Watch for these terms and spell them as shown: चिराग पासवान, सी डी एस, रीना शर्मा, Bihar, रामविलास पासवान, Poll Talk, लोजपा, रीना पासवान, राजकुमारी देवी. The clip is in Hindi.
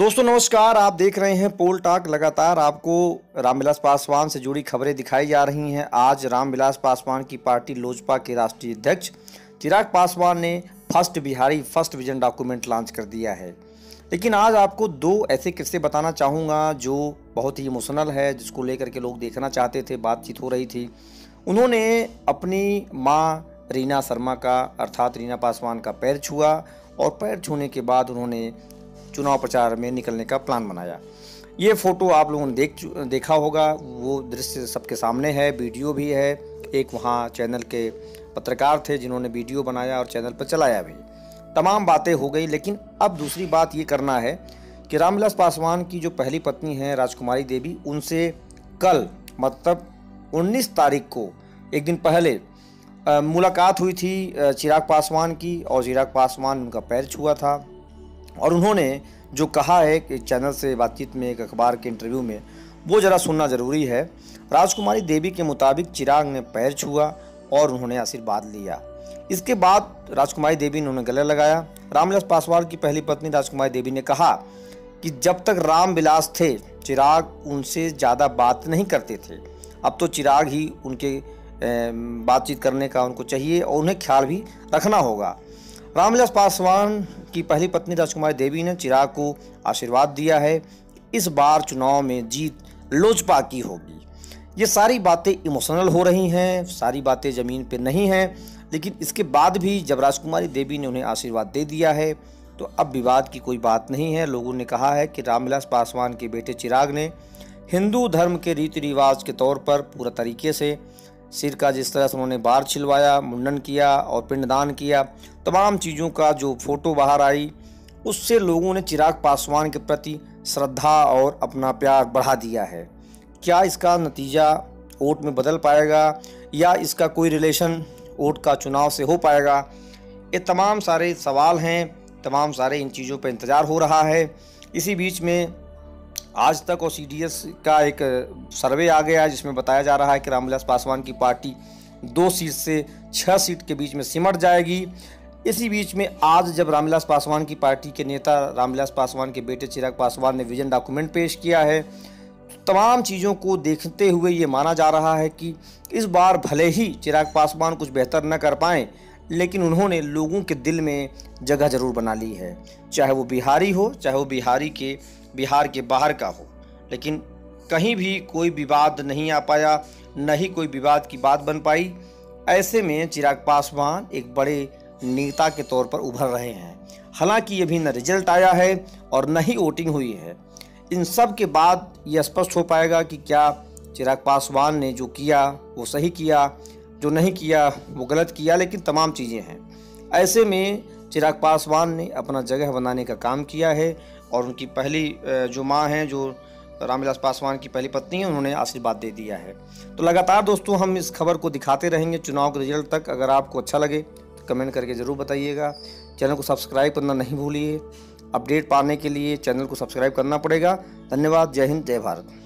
दोस्तों नमस्कार, आप देख रहे हैं पोल टॉक। लगातार आपको रामविलास पासवान से जुड़ी खबरें दिखाई जा रही हैं। आज रामविलास पासवान की पार्टी लोजपा के राष्ट्रीय अध्यक्ष चिराग पासवान ने first Bihari first vision document launch कर दिया है। लेकिन आज आपको दो ऐसे किस्से बताना चाहूँगा जो बहुत ही इमोशनल है, जिसको लेकर के लोग देखना चाहते थे, बातचीत हो रही थी। उन्होंने अपनी माँ रीना शर्मा का अर्थात रीना पासवान का पैर छुआ और पैर छूने के बाद उन्होंने चुनाव प्रचार में निकलने का प्लान बनाया। ये फोटो आप लोगों ने देखा होगा, वो दृश्य सबके सामने है, वीडियो भी है। एक वहाँ चैनल के पत्रकार थे जिन्होंने वीडियो बनाया और चैनल पर चलाया भी। तमाम बातें हो गई, लेकिन अब दूसरी बात ये करना है कि रामविलास पासवान की जो पहली पत्नी है राजकुमारी देवी, उनसे कल मतलब 19 तारीख को एक दिन पहले मुलाकात हुई थी चिराग पासवान की, और चिराग पासवान उनका पैर छुआ था। और उन्होंने जो कहा है कि चैनल से बातचीत में एक अखबार के इंटरव्यू में, वो ज़रा सुनना ज़रूरी है। राजकुमारी देवी के मुताबिक चिराग ने पैर छुआ और उन्होंने आशीर्वाद लिया। इसके बाद राजकुमारी देवी ने उन्हें गले लगाया। रामविलास पासवान की पहली पत्नी राजकुमारी देवी ने कहा कि जब तक रामविलास थे चिराग उनसे ज़्यादा बात नहीं करते थे, अब तो चिराग ही उनके बातचीत करने का उनको चाहिए और उन्हें ख्याल भी रखना होगा। रामविलास पासवान की पहली पत्नी राजकुमारी देवी ने चिराग को आशीर्वाद दिया है। इस बार चुनाव में जीत लोजपा की होगी। ये सारी बातें इमोशनल हो रही हैं, सारी बातें ज़मीन पे नहीं हैं, लेकिन इसके बाद भी जब राजकुमारी देवी ने उन्हें आशीर्वाद दे दिया है तो अब विवाद की कोई बात नहीं है। लोगों ने कहा है कि रामविलास पासवान के बेटे चिराग ने हिंदू धर्म के रीति रिवाज के तौर पर पूरा तरीके से सिर का जिस तरह से उन्होंने बार छिलवाया, मुंडन किया और पिंडदान किया, तमाम चीज़ों का जो फोटो बाहर आई, उससे लोगों ने चिराग पासवान के प्रति श्रद्धा और अपना प्यार बढ़ा दिया है। क्या इसका नतीजा वोट में बदल पाएगा या इसका कोई रिलेशन वोट का चुनाव से हो पाएगा? ये तमाम सारे सवाल हैं, तमाम सारे इन चीज़ों पर इंतज़ार हो रहा है। इसी बीच में आज तक और CDS का एक सर्वे आ गया है जिसमें बताया जा रहा है कि रामविलास पासवान की पार्टी 2 सीट से 6 सीट के बीच में सिमट जाएगी। इसी बीच में आज जब रामविलास पासवान की पार्टी के नेता रामविलास पासवान के बेटे चिराग पासवान ने विजन डॉक्यूमेंट पेश किया है, तमाम चीज़ों को देखते हुए ये माना जा रहा है कि इस बार भले ही चिराग पासवान कुछ बेहतर न कर पाएँ, लेकिन उन्होंने लोगों के दिल में जगह ज़रूर बना ली है। चाहे वो बिहारी हो, चाहे वो बिहार के बाहर का हो, लेकिन कहीं भी कोई विवाद नहीं आ पाया, न ही कोई विवाद की बात बन पाई। ऐसे में चिराग पासवान एक बड़े नेता के तौर पर उभर रहे हैं। हालांकि ये भी न रिजल्ट आया है और न ही वोटिंग हुई है। इन सब के बाद ये स्पष्ट हो पाएगा कि क्या चिराग पासवान ने जो किया वो सही किया, जो नहीं किया वो गलत किया, लेकिन तमाम चीज़ें हैं। ऐसे में चिराग पासवान ने अपना जगह बनाने का काम किया है और उनकी पहली जो माँ हैं, जो रामविलास पासवान की पहली पत्नी है, उन्होंने आशीर्वाद दे दिया है। तो लगातार दोस्तों हम इस खबर को दिखाते रहेंगे चुनाव के रिजल्ट तक। अगर आपको अच्छा लगे तो कमेंट करके ज़रूर बताइएगा। चैनल को सब्सक्राइब करना नहीं भूलिए। अपडेट पाने के लिए चैनल को सब्सक्राइब करना पड़ेगा। धन्यवाद। जय हिंद, जय भारत।